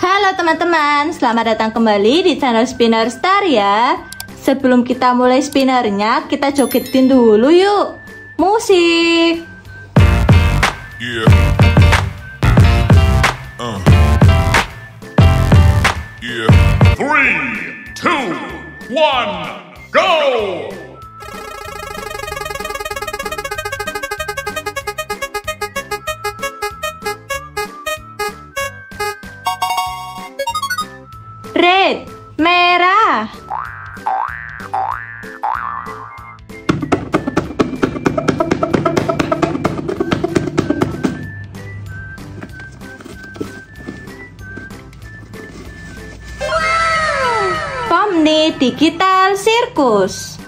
Halo teman-teman, selamat datang kembali di channel Spinner Star ya. Sebelum kita mulai spinnernya, kita jogetin dulu yuk. Musik. Yeah. 3, 2, 1, go! Red, merah. Monster Digital Circus.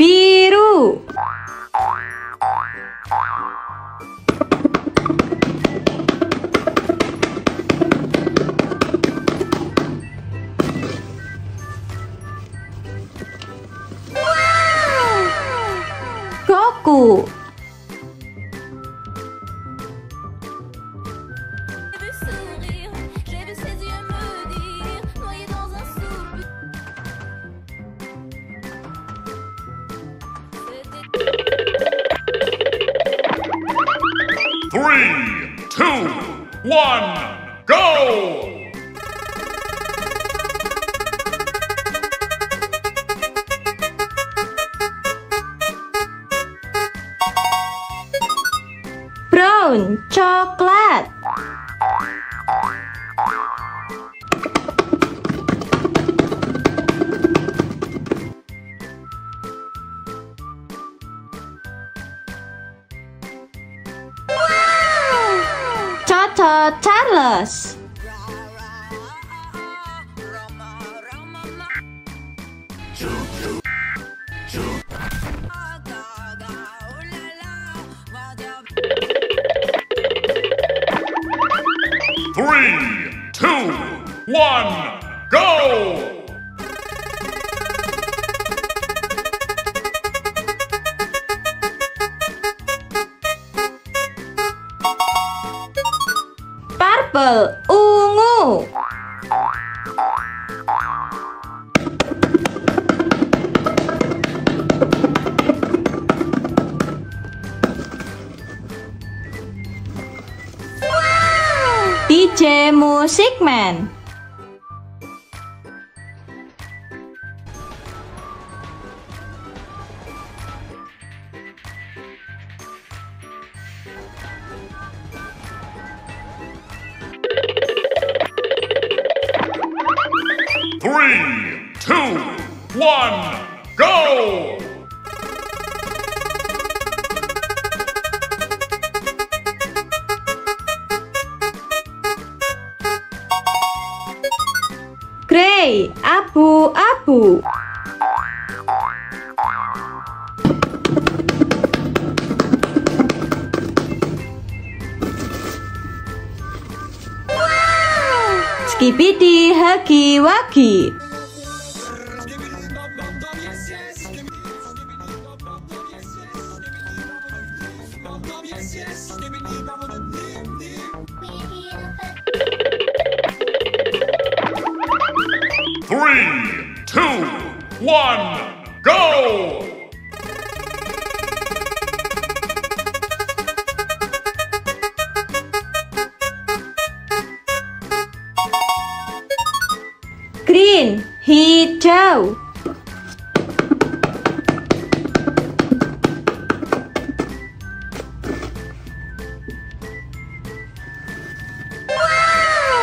Biru. Goku. Coklat. Toto Charles. Ungu. DJ Music Man. Abu-abu. Skibidi Huggy Wuggy. Green, hijau.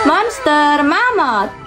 Monster Mammott.